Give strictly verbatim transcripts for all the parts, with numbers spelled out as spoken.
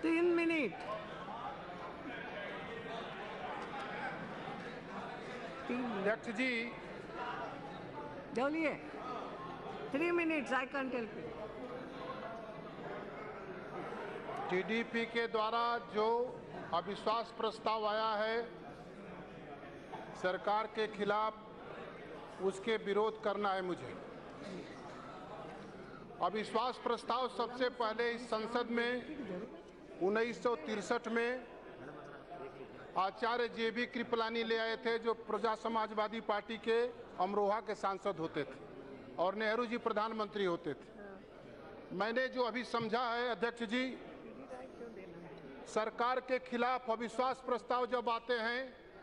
fifteen minutes. Doctor Ji. Joliye. Three minutes, I can't help you. TDP के द्वारा जो अविश्वास प्रस्ताव आया है सरकार के खिलाफ उसके विरोध करना है मुझे। अविश्वास प्रस्ताव सबसे पहले इस संसद में उन्नीस सौ तिरसठ में आचार्य जे बी कृपलानी ले आए थे, जो प्रजा समाजवादी पार्टी के अमरोहा के सांसद होते थे और नेहरू जी प्रधानमंत्री होते थे। मैंने जो अभी समझा है अध्यक्ष जी, सरकार के खिलाफ अविश्वास प्रस्ताव जब आते हैं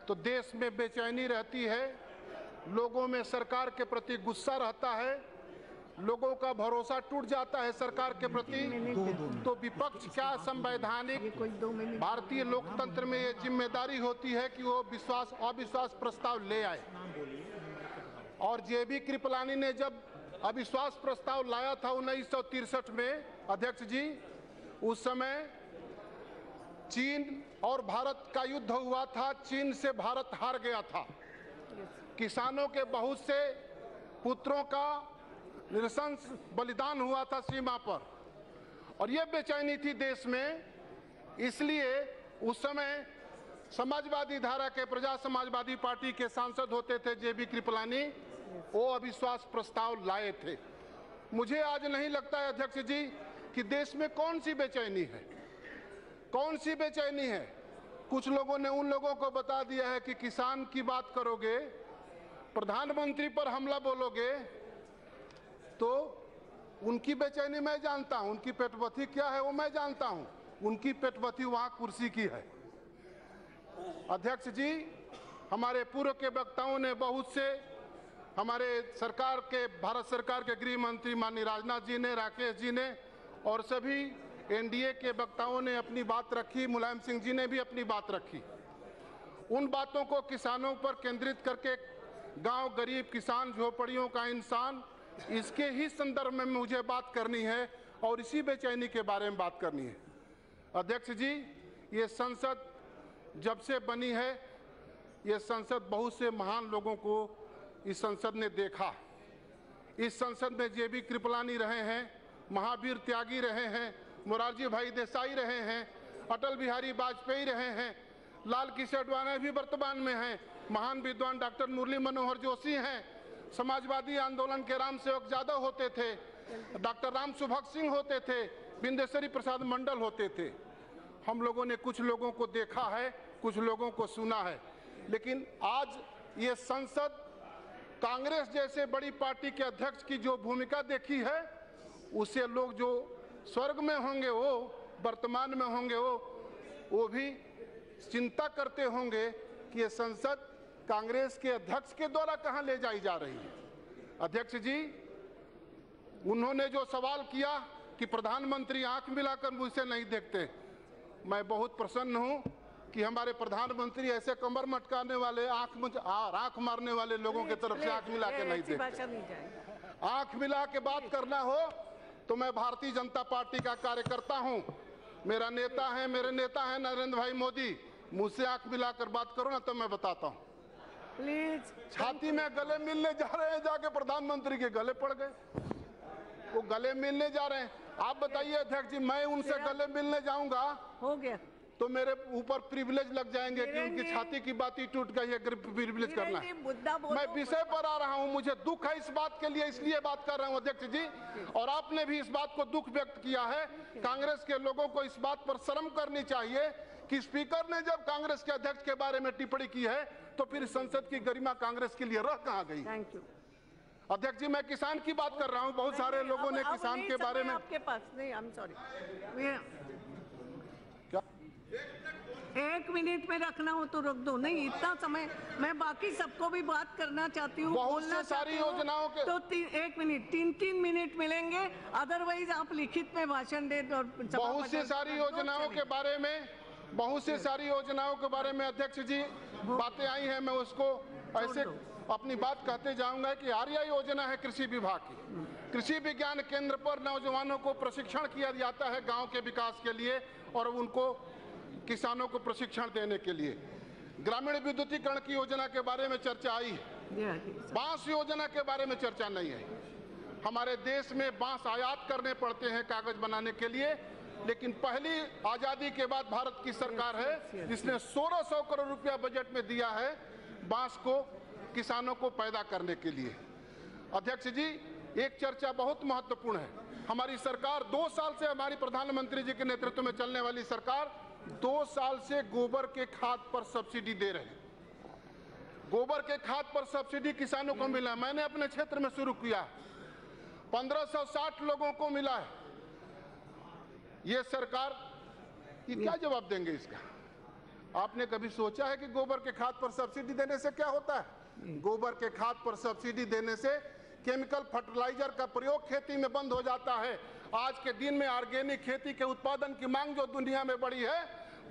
तो देश में बेचैनी रहती है, लोगों में सरकार के प्रति गुस्सा रहता है, लोगों का भरोसा टूट जाता है सरकार के प्रति। तो विपक्ष क्या संवैधानिक भारतीय लोकतंत्र में ये जिम्मेदारी होती है कि वो विश्वास अविश्वास प्रस्ताव ले आए। और जे बी कृपलानी ने जब अविश्वास प्रस्ताव लाया था उन्नीस सौ तिरसठ में अध्यक्ष जी, उस समय चीन और भारत का युद्ध हुआ था, चीन से भारत हार गया था, किसानों के बहुत से पुत्रों का निरंकुश बलिदान हुआ था सीमा पर, और ये बेचैनी थी देश में। इसलिए उस समय समाजवादी धारा के प्रजा समाजवादी पार्टी के सांसद होते थे जे बी कृपलानी, वो अविश्वास प्रस्ताव लाए थे। मुझे आज नहीं लगता है अध्यक्ष जी कि देश में कौन सी बेचैनी है, कौन सी बेचैनी है। कुछ लोगों ने उन लोगों को बता दिया है कि किसान की बात करोगे, प्रधानमंत्री पर हमला बोलोगे तो उनकी बेचैनी मैं जानता हूं, उनकी पेटबत्ती क्या है वो मैं जानता हूं, उनकी पेटबत्ती वहां कुर्सी की है। अध्यक्ष जी, हमारे पूर्व के वक्ताओं ने बहुत से, हमारे सरकार के, भारत सरकार के गृह मंत्री माननीय राजनाथ जी ने, राकेश जी ने और सभी एन डी ए के वक्ताओं ने अपनी बात रखी, मुलायम सिंह जी ने भी अपनी बात रखी। उन बातों को किसानों पर केंद्रित करके गांव, गरीब, किसान, झोपड़ियों का इंसान, इसके ही संदर्भ में मुझे बात करनी है और इसी बेचैनी के बारे में बात करनी है। अध्यक्ष जी, ये संसद जब से बनी है, ये संसद बहुत से महान लोगों को इस संसद ने देखा। इस संसद में जे बी कृपलानी रहे हैं, महावीर त्यागी रहे हैं, मोरारजी भाई देसाई रहे हैं, अटल बिहारी वाजपेयी रहे हैं, लाल किशोर आडवाणी भी वर्तमान में हैं, महान विद्वान डॉक्टर मुरली मनोहर जोशी हैं, समाजवादी आंदोलन के राम सेवक यादव होते थे, डॉक्टर राम सुभग सिंह होते थे, बिंदेश्वरी प्रसाद मंडल होते थे। हम लोगों ने कुछ लोगों को देखा है, कुछ लोगों को सुना है, लेकिन आज ये संसद कांग्रेस जैसे बड़ी पार्टी के अध्यक्ष की जो भूमिका देखी है, उससे लोग जो स्वर्ग में होंगे वो, वर्तमान में होंगे वो, वो भी चिंता करते होंगे कि ये संसद कांग्रेस के अध्यक्ष के द्वारा कहाँ ले जाई जा रही है। अध्यक्ष जी, उन्होंने जो सवाल किया कि प्रधानमंत्री आंख मिलाकर मुझसे नहीं देखते, मैं बहुत प्रसन्न हूँ कि हमारे प्रधानमंत्री ऐसे कमर मटकाने वाले, आंख आंख मारने वाले लोगों के तरफ से आंख मिला के नहीं देखते। आंख मिला के बात करना हो तो मैं भारतीय जनता पार्टी का कार्यकर्ता हूं, मेरा नेता है, मेरे नेता है नरेंद्र भाई मोदी, मुझसे आंख मिलाकर बात करो ना तो मैं बताता हूं। प्लीज, छाती में गले मिलने जा रहे हैं, जाके प्रधानमंत्री के गले पड़ गए, वो गले मिलने जा रहे हैं। आप बताइए अध्यक्ष जी, मैं उनसे गले मिलने जाऊंगा हो गया तो मेरे ऊपर प्रिविलेज लग जाएंगे कि उनकी छाती की बात ही टूट गई है, प्रिविलेज करना है। मैं विषय पर आ रहा हूं, मुझे दुख है इस बात के लिए, इसलिए बात कर रहा हूं अध्यक्ष जी। और आपने भी इस बात को दुख व्यक्त किया है, कांग्रेस के लोगों को इस बात पर शर्म करनी चाहिए कि स्पीकर ने जब कांग्रेस के अध्यक्ष के बारे में टिप्पणी की है तो फिर संसद की गरिमा कांग्रेस के लिए रह कहां गई। थैंक यू अध्यक्ष जी, मैं किसान की बात कर रहा हूँ, बहुत सारे लोगों ने किसान के बारे में आपके पास नहीं, आई एम सॉरी, एक मिनट में रखना हो तो रख दो, नहीं इतना समय, मैं बाकी सबको भी बात करना चाहती हूँ, बोलना सारी योजनाओं के तो ती, एक मिनट, तीन तीन मिनट मिलेंगे, अदरवाइज आप लिखित में भाषण दे दो। बहुत से सारी योजनाओं के बारे में, बहुत से सारी योजनाओं के बारे में अध्यक्ष जी बातें आई हैं, मैं उसको ऐसे अपनी बात कहते जाऊंगा कि आर्या योजना है कृषि विभाग की। कृषि विज्ञान केंद्र पर नौजवानों को प्रशिक्षण किया जाता है गांव के विकास के लिए और उनको किसानों को प्रशिक्षण देने के लिए। ग्रामीण विद्युतीकरण की योजना के बारे में चर्चा आई है, बांस योजना के बारे में चर्चा नहीं है। हमारे देश में बांस आयात करने पड़ते हैं कागज बनाने के लिए, लेकिन पहली आज़ादी के बाद भारत की सरकार है जिसने सोलह सौ करोड़ रुपया बजट में दिया है बांस को किसानों को पैदा करने के लिए। अध्यक्ष जी, एक चर्चा बहुत महत्वपूर्ण है। हमारी सरकार दो साल से, हमारी प्रधानमंत्री जी के नेतृत्व में चलने वाली सरकार दो साल से गोबर के खाद पर सब्सिडी दे रहे हैं। गोबर के खाद पर सब्सिडी किसानों को मिला, मैंने अपने क्षेत्र में शुरू किया, पंद्रह सौ साठ लोगों को मिला है। ये सरकार ये क्या जवाब देंगे इसका? आपने कभी सोचा है कि गोबर के खाद पर सब्सिडी देने से क्या होता है? गोबर के खाद पर सब्सिडी देने से केमिकल फर्टिलाइजर का प्रयोग खेती में बंद हो जाता है। आज के दिन में ऑर्गेनिक खेती के उत्पादन की मांग जो दुनिया में बढ़ी है,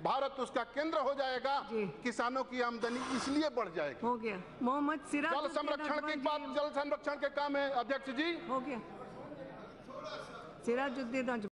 भारत उसका केंद्र हो जाएगा, किसानों की आमदनी इसलिए बढ़ जाएगी। हो गया मोहम्मद सिराज। जल संरक्षण की बात, जल संरक्षण के काम है अध्यक्ष जी, हो गया सिराजुद्दीन।